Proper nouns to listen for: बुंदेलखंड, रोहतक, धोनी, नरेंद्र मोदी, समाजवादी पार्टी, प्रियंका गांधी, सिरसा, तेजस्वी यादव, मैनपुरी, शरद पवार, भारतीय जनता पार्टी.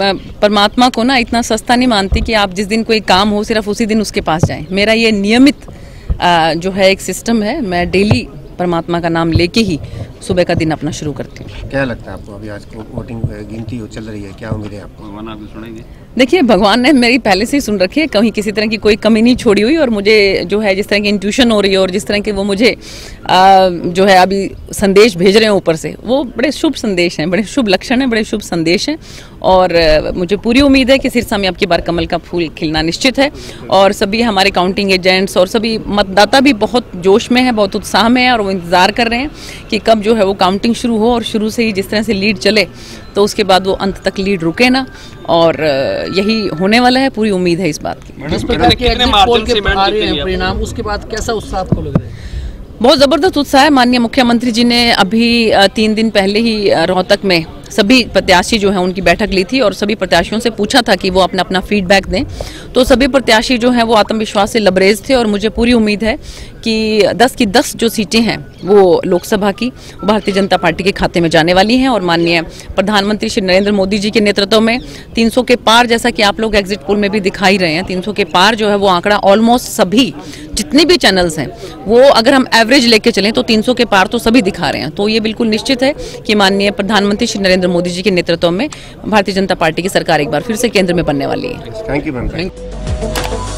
परमात्मा को ना इतना सस्ता नहीं मानती कि आप जिस दिन कोई काम हो सिर्फ उसी दिन उसके पास जाएं। मेरा ये नियमित जो है एक सिस्टम है, मैं डेली परमात्मा का नाम लेके ही सुबह का दिन अपना शुरू करती हूँ। क्या लगता है आपको अभी आज वोटिंग गिनती चल रही है, क्या उम्मीद है आपको? भगवान आपको सुनेंगे। देखिए, भगवान ने मेरी पहले से ही सुन रखी है, कहीं किसी तरह की कोई कमी नहीं छोड़ी हुई। और मुझे जो है जिस तरह की इंट्यूशन हो रही है और जिस तरह के वो मुझे जो है अभी संदेश भेज रहे हैं ऊपर से, वो बड़े शुभ संदेश हैं, बड़े शुभ लक्षण हैं, बड़े शुभ संदेश हैं। और मुझे पूरी उम्मीद है कि सिरसा में आपकी बार कमल का फूल खिलना निश्चित है। और सभी हमारे काउंटिंग एजेंट्स और सभी मतदाता भी बहुत जोश में है, बहुत उत्साह में है और वो इंतज़ार कर रहे हैं कि कब जो है वो काउंटिंग शुरू हो। और शुरू से ही जिस तरह से लीड चले तो उसके बाद वो अंत तक लीड रुके ना, और यही होने वाला है। पूरी उम्मीद है इस बात की। परिणाम उसके बाद कैसा उत्साह आपको लग रहा है? बहुत ज़बरदस्त उत्साह है। माननीय मुख्यमंत्री जी ने अभी 3 दिन पहले ही रोहतक में सभी प्रत्याशी जो हैं उनकी बैठक ली थी और सभी प्रत्याशियों से पूछा था कि वो अपना अपना फीडबैक दें। तो सभी प्रत्याशी जो हैं वो आत्मविश्वास से लबरेज थे और मुझे पूरी उम्मीद है कि 10 की 10 जो सीटें हैं वो लोकसभा की भारतीय जनता पार्टी के खाते में जाने वाली हैं। और माननीय प्रधानमंत्री श्री नरेंद्र मोदी जी के नेतृत्व में 300 के पार, जैसा कि आप लोग एग्जिट पोल में भी दिखाई रहे हैं, 300 के पार जो है वो आंकड़ा ऑलमोस्ट सभी जितने भी चैनल्स हैं वो अगर हम एवरेज लेके चलें तो 300 के पार तो सभी दिखा रहे हैं। तो ये बिल्कुल निश्चित है कि माननीय प्रधानमंत्री श्री नरेंद्र मोदी जी के नेतृत्व में भारतीय जनता पार्टी की सरकार एक बार फिर से केंद्र में बनने वाली है। Thank you ma'am.